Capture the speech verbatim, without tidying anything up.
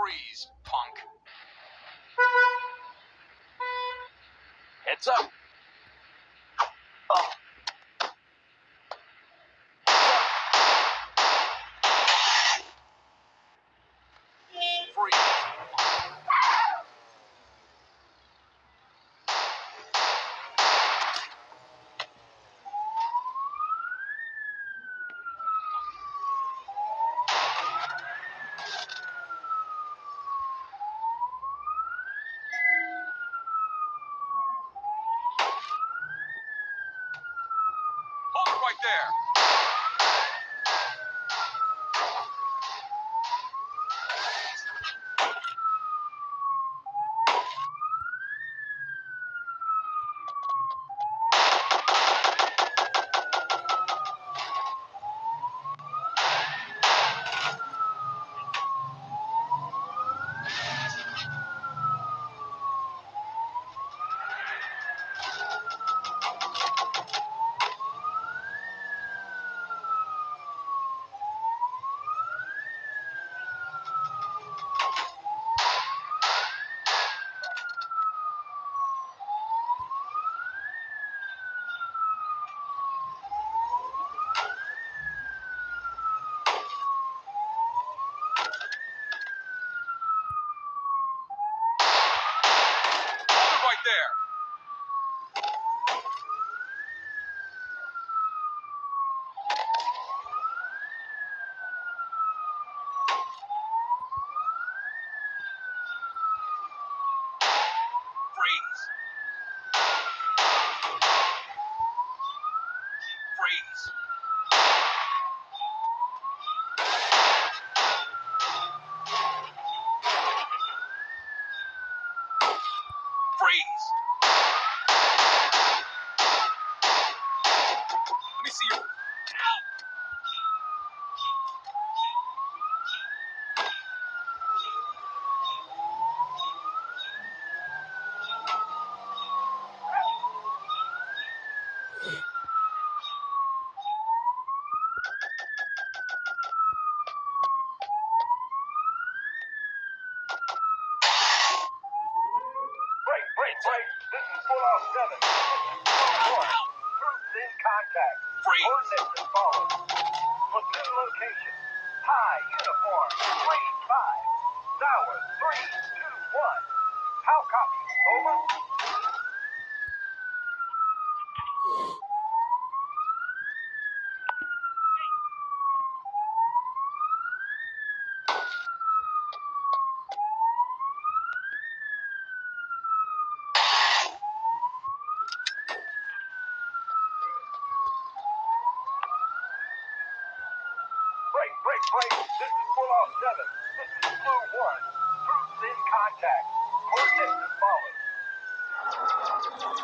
freeze, punk. Heads up. Break, this is full off seven. This is floor one. Troops in contact. Coordinates as follows.